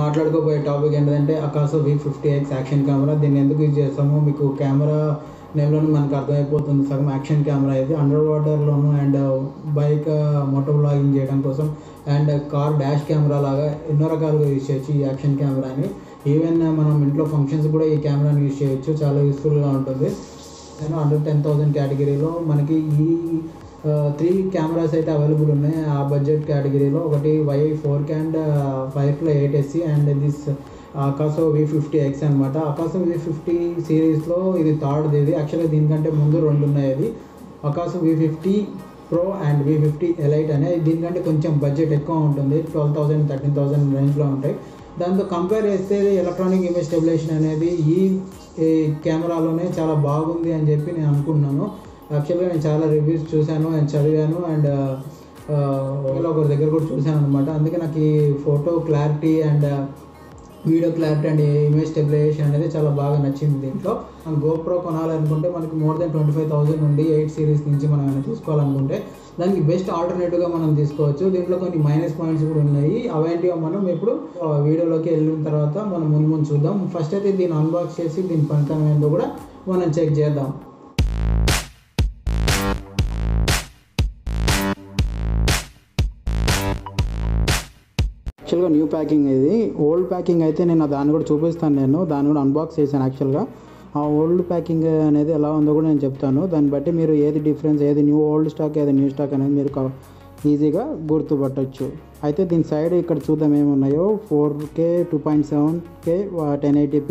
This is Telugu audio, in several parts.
మాట్లాడుకోబోయే టాపిక్ ఏంటంటే అకాసో V50X యాక్షన్ కెమెరా. దీన్ని ఎందుకు యూజ్ చేస్తామో మీకు కెమెరా నేమ్లోనే మనకు అర్థమైపోతుంది. సగం యాక్షన్ కెమెరా ఇది అండర్ వాటర్లోను అండ్ బైక్ మోటో వ్లాగింగ్ చేయడం కోసం అండ్ కార్ డాష్ కెమెరా లాగా ఎన్నో రకాలుగా యూజ్ చేయొచ్చు ఈ యాక్షన్ కెమెరాని. ఈవెన్ మనం ఇంట్లో ఫంక్షన్స్ కూడా ఈ కెమెరాని యూజ్ చేయొచ్చు, చాలా యూస్ఫుల్గా ఉంటుంది. నేను 110,000 కేటగిరీలో మనకి ఈ 3 కెమెరాస్ అయితే అవైలబుల్ ఉన్నాయి ఆ బడ్జెట్ కేటగిరీలో. ఒకటి Y4K and Firefly 8SC and this Akaso V50X అనమాట. అకాసో V50 సిరీస్లో ఇది థర్డ్ది. ఇది యాక్చువల్గా దీనికంటే ముందు రెండు ఉన్నాయి. అది అకాసో V50 Pro and V50 Elite అనేది దీనికంటే కొంచెం బడ్జెట్ ఎక్కువ ఉంటుంది, 12,000-13,000 రేంజ్లో ఉంటాయి. దాంతో కంపేర్ చేస్తే ఎలక్ట్రానిక్ ఇమేజ్ స్టెబిలైజేషన్ అనేది ఈ కెమెరాలోనే చాలా బాగుంది అని చెప్పి నేను అనుకుంటున్నాను. యాక్చువల్గా నేను చాలా రివ్యూస్ చూశాను అండ్ చదివాను అండ్ ఒకరి దగ్గర కూడా చూశాను అనమాట. అందుకే నాకు ఈ photo clarity and video clarity and image stabilisation అనేది చాలా బాగా నచ్చింది దీంట్లో. గోప్రో కొనాలనుకుంటే మనకి more than 25,000 నుండి 8 series నుంచి మనం ఏమైనా చూసుకోవాలనుకుంటే దానికి బెస్ట్ ఆల్టర్నేటివ్గా మనం తీసుకోవచ్చు. దీంట్లో కొన్ని మైనస్ పాయింట్స్ కూడా ఉన్నాయి, అవేంటివో మనం ఇప్పుడు వీడియోలోకి వెళ్ళిన తర్వాత మనం ముందు చూద్దాం. ఫస్ట్ అయితే దీన్ని అన్బాక్స్ చేసి దీని పనితనం ఏందో కూడా మనం చెక్ చేద్దాం. యాక్చువల్గా న్యూ ప్యాకింగ్ ఇది, ఓల్డ్ ప్యాకింగ్ అయితే నేను దాన్ని కూడా చూపిస్తాను. నేను దాన్ని కూడా అన్బాక్స్ చేశాను. యాక్చువల్గా ఆ ఓల్డ్ ప్యాకింగ్ అనేది ఎలా ఉందో కూడా నేను చెప్తాను. దాన్ని బట్టి మీరు ఏది డిఫరెన్స్, ఏది న్యూ ఓల్డ్ స్టాక్, ఏది న్యూ స్టాక్ అనేది మీరు ఈజీగా గుర్తుపట్టచ్చు. అయితే దీని సైడ్ ఇక్కడ చూద్దాం ఏమున్నాయో. 4K 2.7K 1080p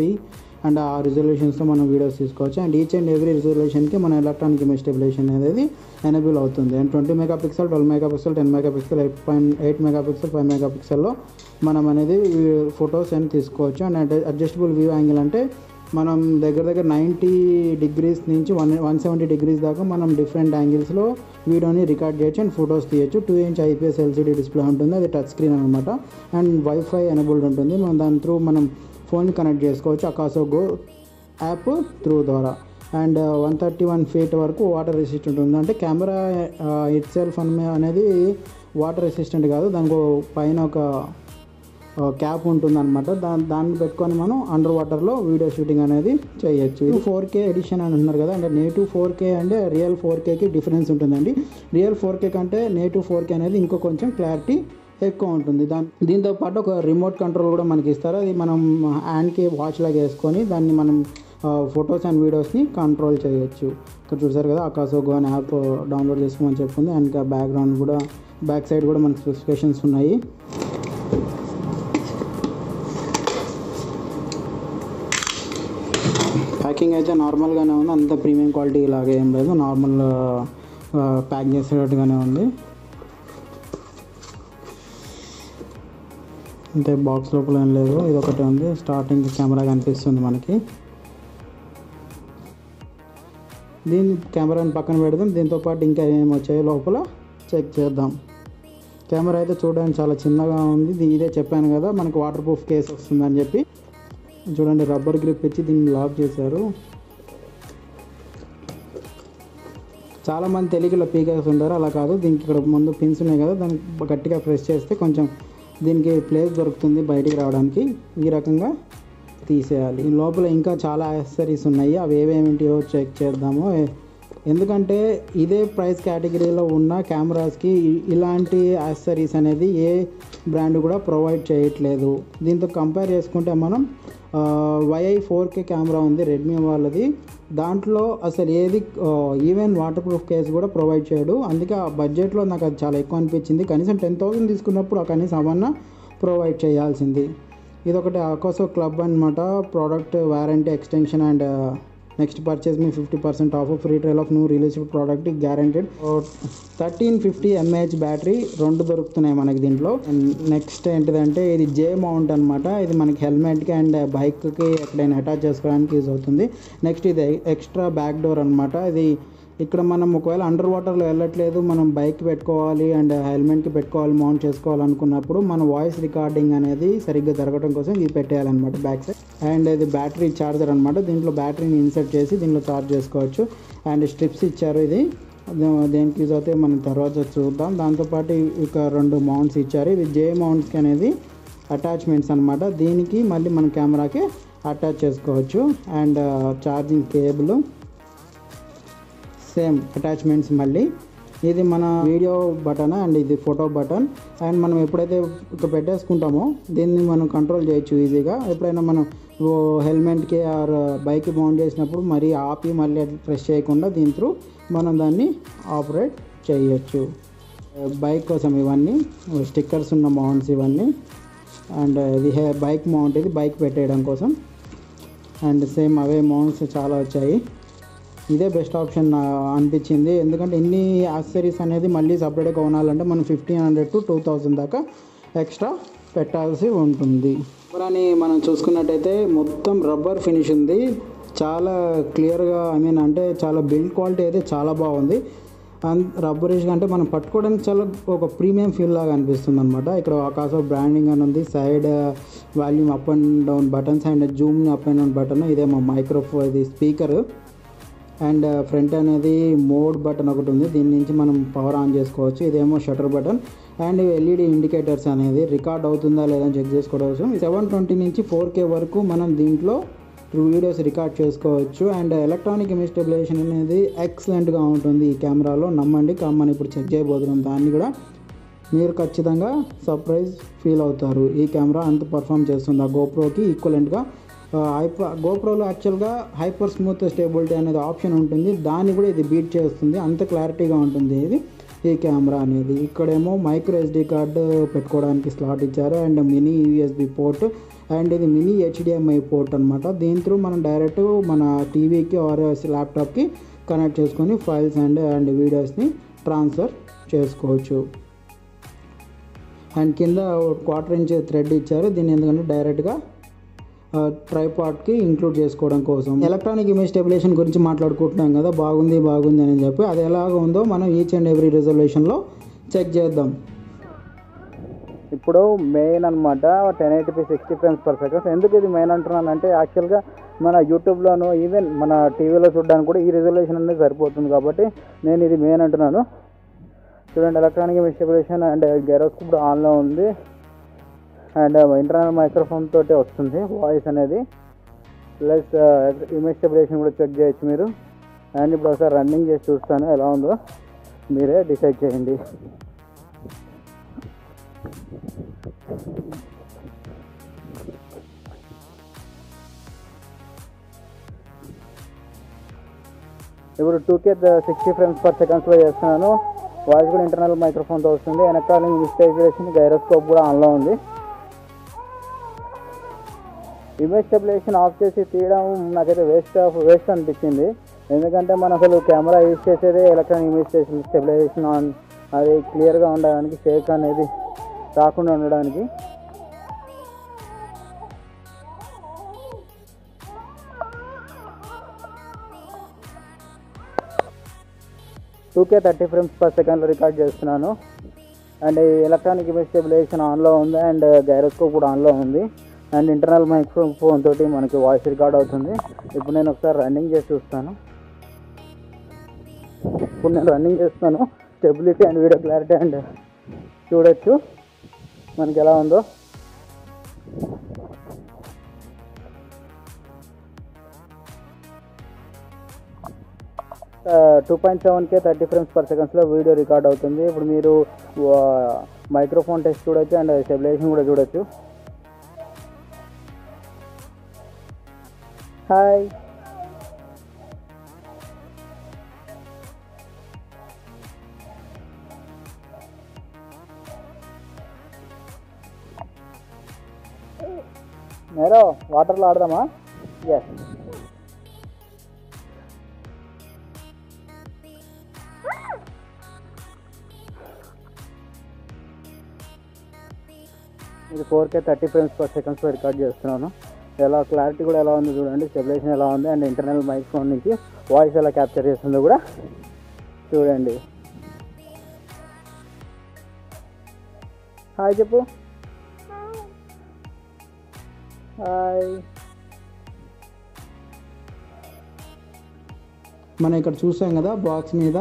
అండ్ ఆ రిజల్యూషన్స్తో మనం వీడియోస్ తీసుకోవచ్చు. అండ్ ఈచ్ అండ్ ఎవ్రీ రిజల్యూషన్కి మన ఎలక్ట్రానిక్ ఇమేజ్ స్టెబిలైజేషన్ అనేది ఎనేబుల్ అవుతుంది. And 20 MP 12 MP 10 MP 8 MP 5 MP మనం అనేది ఫొటోస్ అని తీసుకోవచ్చు. అండ్ అడ్జస్టబుల్ వ్యూ యాంగిల్ అంటే మనం దగ్గర 90 degrees నుంచి 170 degrees దాకా మనం డిఫరెంట్ యాంగిల్స్లో వీడియోని రికార్డ్ చేయొచ్చు అండ్ ఫొటోస్ తీయచ్చు. 2-inch IPS LCD డిస్ప్లే ఉంటుంది, అది టచ్ స్క్రీన్ అనమాట. అండ్ వైఫై ఎనేబుల్డ్ ఉంటుంది, మనం దాని త్రూ మనం ఫోన్ని కనెక్ట్ చేసుకోవచ్చు అకాసో గో యాప్ త్రూ ద్వారా. అండ్ 131 feet వరకు వాటర్ రెసిస్టెంట్ ఉంది. అంటే కెమెరా ఇట్ సెల్ఫ్ అనేది వాటర్ రెసిస్టెంట్ కాదు, దానికి పైన ఒక క్యాప్ ఉంటుందన్నమాట. దాన్ని పెట్టుకొని మనం అండర్ వాటర్లో వీడియో షూటింగ్ అనేది చేయొచ్చు. 4K ఎడిషన్ అని అంటున్నారు కదా, అంటే నేటివ్ 4K అంటే రియల్ 4Kకి డిఫరెన్స్ ఉంటుందండి. రియల్ 4K కంటే నేటివ్ 4K అనేది ఇంకో కొంచెం క్లారిటీ ఎక్కువ ఉంటుంది. దీంతోపాటు ఒక రిమోట్ కంట్రోల్ కూడా మనకి ఇస్తారు. అది మనం హ్యాండ్కి వాచ్ లాగా వేసుకొని దాన్ని మనం ఫొటోస్ అండ్ వీడియోస్ని కంట్రోల్ చేయొచ్చు. ఇక్కడ చూసారు కదా అకాసో గో అనే యాప్ డౌన్లోడ్ చేసుకోమని చెప్తుంది. అండ్ ఇంకా బ్యాక్గ్రౌండ్ కూడా, బ్యాక్ సైడ్ కూడా మనకి స్పెసిఫికేషన్స్ ఉన్నాయి. ప్యాకింగ్ అయితే నార్మల్గానే ఉంది, అంత ప్రీమియం క్వాలిటీ ఇలాగే ఏం లేదు, నార్మల్ ప్యాక్ చేసేటట్టుగానే ఉంది. అంటే బాక్స్ లోపల ఏం లేదు, ఇది ఒకటే ఉంది. స్టార్టింగ్ కెమెరా కనిపిస్తుంది మనకి. దీని కెమెరాని పక్కన పెడదాం, దీంతోపాటు ఇంకా ఏమొచ్చాయో లోపల చెక్ చేద్దాం. కెమెరా అయితే చూడడానికి చాలా చిన్నగా ఉంది. ఇదే చెప్పాను కదా మనకి వాటర్ ప్రూఫ్ కేస్ వస్తుందని చెప్పి. చూడండి రబ్బర్ గ్రిప్ ఇచ్చి దీన్ని లాక్ చేశారు. చాలామంది తెలియకుండా పీకర్స్ ఉంటారు, అలా కాదు. దీనికి ఇక్కడ ముందు పిన్స్ ఉన్నాయి కదా, దాన్ని గట్టిగా ప్రెస్ చేస్తే కొంచెం దీనికి ప్లేస్ దొరుకుతుంది బయటికి రావడానికి. ఈ రకంగా తీసేయాలి. లోపల ఇంకా చాలా యాక్సెసరీస్ ఉన్నాయి, అవి ఏవేమిటియో చెక్ చేద్దాము. ఎందుకంటే ఇదే ప్రైస్ కేటగిరీలో ఉన్న కెమెరాస్కి ఇలాంటి యాక్సెసరీస్ అనేది ఏ బ్రాండ్ కూడా ప్రొవైడ్ చేయట్లేదు. దీంతో కంపేర్ చేసుకుంటే మనం Y4K కెమెరా ఉంది రెడ్మీ వాళ్ళది, దాంట్లో అసలు ఏది ఈవెన్ వాటర్ ప్రూఫ్ కేస్ కూడా ప్రొవైడ్ చేయడు. అందుకే ఆ బడ్జెట్లో నాకు అది చాలా ఎక్కువ అనిపించింది. కనీసం 10,000 తీసుకున్నప్పుడు ఆ కనీసం అవన్నా ప్రొవైడ్ చేయాల్సింది. ఇదొకటి అకాసో క్లబ్ అనమాట. Product warranty extension and next purchase మీ 50% off free trial of new released product guaranteed. 1350 mAh battery రెండు దొరుకుతున్నాయి మనకి దీంట్లో. నెక్స్ట్ ఏంటిదంటే ఇది J మౌంట్ అనమాట. ఇది మనకి హెల్మెట్కి అండ్ బైక్కి ఎక్కడైనా అటాచ్ చేసుకోవడానికి యూజ్ అవుతుంది. నెక్స్ట్ ఇది ఎక్స్ట్రా బ్యాక్ డోర్ అనమాట. ఇది ఇక్కడ మనం ఒకవేళ అండర్ వాటర్లో వెళ్ళట్లేదు, మనం బైక్ పెట్టుకోవాలి అండ్ హెల్మెట్కి పెట్టుకోవాలి, మౌంట్ చేసుకోవాలనుకున్నప్పుడు మన వాయిస్ రికార్డింగ్ అనేది సరిగ్గా జరగడం కోసం ఇది పెట్టేయాలన్నమాట బ్యాక్ సైడ్. అండ్ ఇది బ్యాటరీ ఛార్జర్ అనమాట. దీంట్లో బ్యాటరీని ఇన్సర్ట్ చేసి దీంట్లో ఛార్జ్ చేసుకోవచ్చు. అండ్ స్ట్రిప్స్ ఇచ్చారు, ఇది దేనికి యూజ్ అవుతాయి మనం తర్వాత చూద్దాం. దాంతోపాటు ఇక 2 మౌంట్స్ ఇచ్చారు. ఇది J మౌంట్స్కి అనేది అటాచ్మెంట్స్ అన్నమాట. దీనికి మళ్ళీ మన కెమెరాకి అటాచ్ చేసుకోవచ్చు. And charging cable same attachments మళ్ళీ. ఇది మన వీడియో బటన్ అండ్ ఇది ఫోటో బటన్. అండ్ మనం ఎప్పుడైతే ఇక్కడ పెట్టేసుకుంటామో దీన్ని మనం కంట్రోల్ చేయొచ్చు ఈజీగా. ఎప్పుడైనా మనం హెల్మెట్కి ఆర్ బైక్ మౌంట్ చేసినప్పుడు మరి ఆపి మళ్ళీ ప్రెస్ చేయకుండా దీని త్రూ మనం దాన్ని ఆపరేట్ చేయొచ్చు. బైక్ కోసం ఇవన్నీ స్టిక్కర్స్ ఉన్న మౌంట్స్ ఇవన్నీ. అండ్ ఇది బైక్ మౌంట్, ఇది బైక్ పెట్టేయడం కోసం. అండ్ సేమ్ అవే మౌంట్స్ చాలా వచ్చాయి. ఇదే బెస్ట్ ఆప్షన్ అనిపించింది. ఎందుకంటే ఇన్ని యాక్సెసరీస్ అనేది మళ్ళీ సపరేట్గా కొనాలంటే మనం 1500 to 2000 దాకా ఎక్స్ట్రా పెట్టాల్సి ఉంటుంది. కెమెరాని మనం చూసుకున్నట్టయితే మొత్తం రబ్బర్ ఫినిష్ ఉంది. చాలా క్లియర్గా అంటే చాలా బిల్డ్ క్వాలిటీ అయితే చాలా బాగుంది. రబ్బరేజ్ అంటే మనం పట్టుకోవడానికి చాలా ఒక ప్రీమియం ఫీల్ లాగా అనిపిస్తుంది అనమాట. ఇక్కడ ఆకాశో బ్రాండింగ్ అని ఉంది. Side volume up and down buttons and zoom up and down button. ఇదేమో మైక్రోఫోన్, ఇది స్పీకర్. అండ్ ఫ్రంట్ అనేది మోడ్ బటన్ ఒకటి ఉంది, దీని నుంచి మనం పవర్ ఆన్ చేసుకోవచ్చు. ఇదేమో shutter button. And LED indicators అనేది రికార్డ్ అవుతుందా లేదా అని చెక్ చేసుకోవచ్చు. 720 నుంచి 4K వరకు మనం దీంట్లో వీడియోస్ రికార్డ్ చేసుకోవచ్చు. అండ్ ఎలక్ట్రానిక్ ఇమేజ్ స్టెబిలైజేషన్ అనేది ఎక్సలెంట్గా ఉంటుంది ఈ కెమెరాలో, నమ్మండి. మనం ఇప్పుడు చెక్ చేయబోతున్నాం దాన్ని కూడా. మీరు ఖచ్చితంగా సర్ప్రైజ్ ఫీల్ అవుతారు ఈ కెమెరా అంత పర్ఫామ్ చేస్తుంది. ఆ గోప్రోకి ఈక్వలెంట్గా గోప్రోలో యాక్చువల్గా హైపర్ స్మూత్ స్టేబిలిటీ అనేది ఆప్షన్ ఉంటుంది, దాన్ని కూడా ఇది బీట్ చేస్తుంది. అంత క్లారిటీగా ఉంటుంది ఇది ఈ కెమెరా అనేది. ఇక్కడేమో మైక్రో ఎస్డీ కార్డు పెట్టుకోవడానికి స్లాట్ ఇచ్చారు. And mini USB port and ఇది మినీ HDMI పోర్ట్ అనమాట. దీని త్రూ మనం డైరెక్ట్ మన టీవీకి ఆర్ ల్యాప్టాప్కి కనెక్ట్ చేసుకొని ఫైల్స్ అండ్ వీడియోస్ని ట్రాన్స్ఫర్ చేసుకోవచ్చు. అండ్ కింద 1/4" థ్రెడ్ ఇచ్చారు దీన్ని, ఎందుకంటే డైరెక్ట్గా ట్రైపాడ్కి ఇంక్లూడ్ చేసుకోవడం కోసం. ఎలక్ట్రానిక్ ఇమేజ్ స్టెబిలైజేషన్ గురించి మాట్లాడుకుంటున్నాం కదా, బాగుంది అని చెప్పి. అది ఎలాగ ఉందో మనం ఈచ్ అండ్ ఎవ్రీ రిజల్యూషన్లో చెక్ చేద్దాం. ఇప్పుడు మెయిన్ అనమాట 1080p 60 frames per second. ఎందుకు ఇది మెయిన్ అంటున్నానంటే యాక్చువల్గా మన యూట్యూబ్లోనూ ఈవెన్ మన టీవీలో చూడడానికి కూడా ఈ రిజల్యూషన్ అనేది సరిపోతుంది, కాబట్టి నేను ఇది మెయిన్ అంటున్నాను. చూడండి, electronic image stabilisation and gyroscope కూడా ఆన్లో ఉంది. అండ్ ఇంటర్నల్ మైక్రోఫోన్ తోటే వస్తుంది వాయిస్ అనేది, ప్లస్ ఇమేజ్ స్టెబిలైజేషన్ కూడా చెక్ చేయొచ్చు మీరు. అండ్ ఇప్పుడు ఒకసారి రన్నింగ్ చేసి చూస్తాను ఎలా ఉందో, మీరే డిసైడ్ చేయండి. ఇప్పుడు 2K 60 frames per second చేస్తున్నాను. వాయిస్ కూడా ఇంటర్నల్ మైక్రోఫోన్తో వస్తుంది. ఎలక్ట్రానిక్ ఇమేజ్ స్టెబిలైజేషన్ గైరోస్కోప్ కూడా ఆన్లో ఉంది. ఇమేజ్ స్టెబిలైజేషన్ ఆఫ్ చేసి తీయడం నాకైతే వేస్ట్ అనిపించింది. ఎందుకంటే మనం అసలు కెమెరా యూజ్ చేసేదే ఎలక్ట్రానిక్ ఇమేజ్ స్టెబిలైజేషన్ ఆన్, అది క్లియర్గా ఉండడానికి, షేక్ అనేది రాకుండా ఉండడానికి.2K 30 frames per second రికార్డ్ చేస్తున్నాను. అండ్ ఎలక్ట్రానిక్ ఇమేజ్ స్టెబిలైజేషన్ ఆన్లో ఉంది. అండ్ గైరోస్కోప్ కూడా ఆన్లో ఉంది. అండ్ ఇంటర్నల్ మైక్రోఫోన్ తోటి మనకి వాయిస్ రికార్డ్ అవుతుంది. ఇప్పుడు నేను ఒకసారి రన్నింగ్ చేసి చూస్తాను. ఇప్పుడు నేను రన్నింగ్ చేస్తాను. Stability and video clarity and చూడొచ్చు మనకి ఎలా ఉందో. $2.7K 30 frames per second video record అవుతుంది. ఇప్పుడు మీరు మైక్రోఫోన్ టెస్ట్ చూడొచ్చు అండ్ స్టెబిలైజేషన్ కూడా చూడొచ్చు. హాయ్, నేరో వాటర్లో ఆడదామా? ఎస్. ఇది 4K 30 frames per second record చేస్తున్నాను. ఎలా క్లారిటీ కూడా ఎలా ఉందో చూడండి, స్టెబిలైజేషన్ ఎలా ఉంది అండ్ ఇంటర్నల్ మైక్రోఫోన్ నుంచి వాయిస్ ఎలా క్యాప్చర్ చేస్తుందో కూడా చూడండి. హాయ్ చెప్పు. హాయ్. మనం ఇక్కడ చూసాం కదా బాక్స్ మీద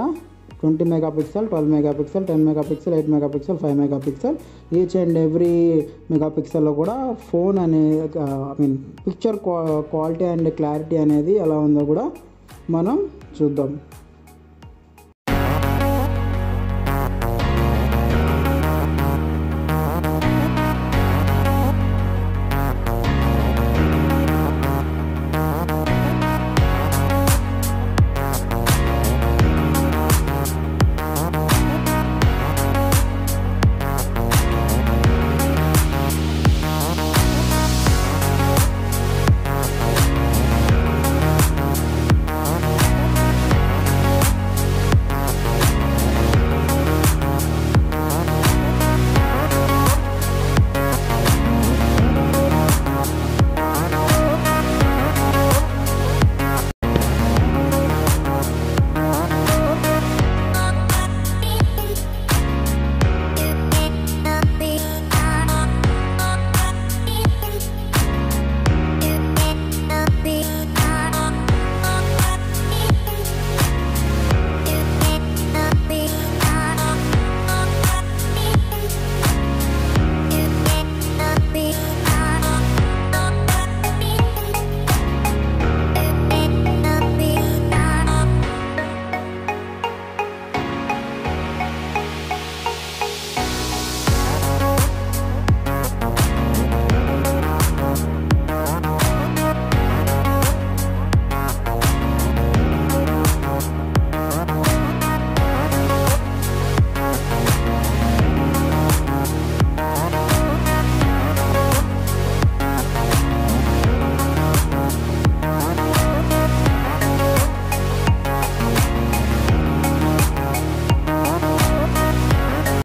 20 megapixel, 12 megapixel, 10 megapixel, 8 megapixel, 5 megapixel each and every మెగాపిక్సల్లో కూడా ఫోన్ అనే I mean picture quality and clarity అనేది ఎలా ఉందో కూడా మనం చూద్దాం.